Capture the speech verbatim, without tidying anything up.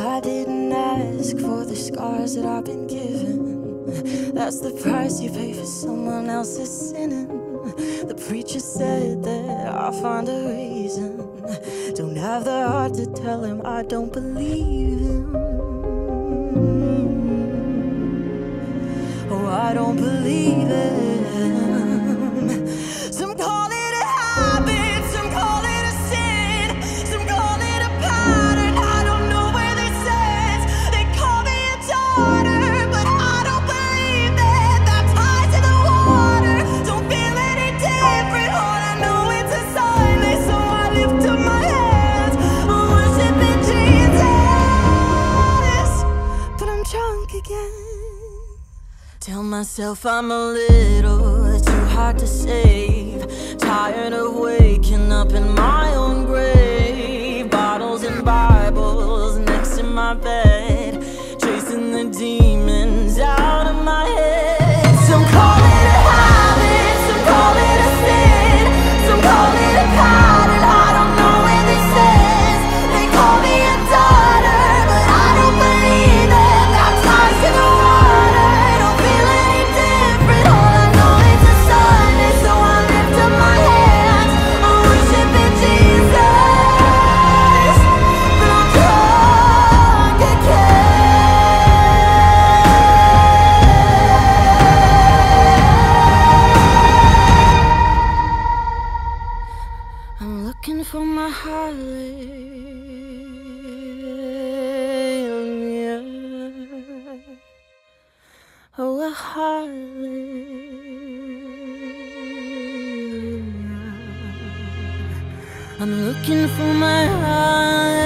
I didn't ask for the scars that I've been given. That's the price you pay for someone else's sinning. The preacher said that I'll find a reason. Don't have the heart to tell him I don't believe him. Oh, I don't believe him. Some call it a habit, some call it a sin, some call it a pattern. I don't know where this ends. They call me a daughter. Tell myself I'm a little too hard to save. Tired of waking up in my own grave. Bottles and Bibles next to my bed, chasing the demons out of my head. Some call it a habit, some call it a sin, some call it a pattern. I don't know where this is. They call me a daughter, but I don't believe it. Baptized in the water, for my hallelujah. Oh, a hallelujah. I'm looking for my hallelujah.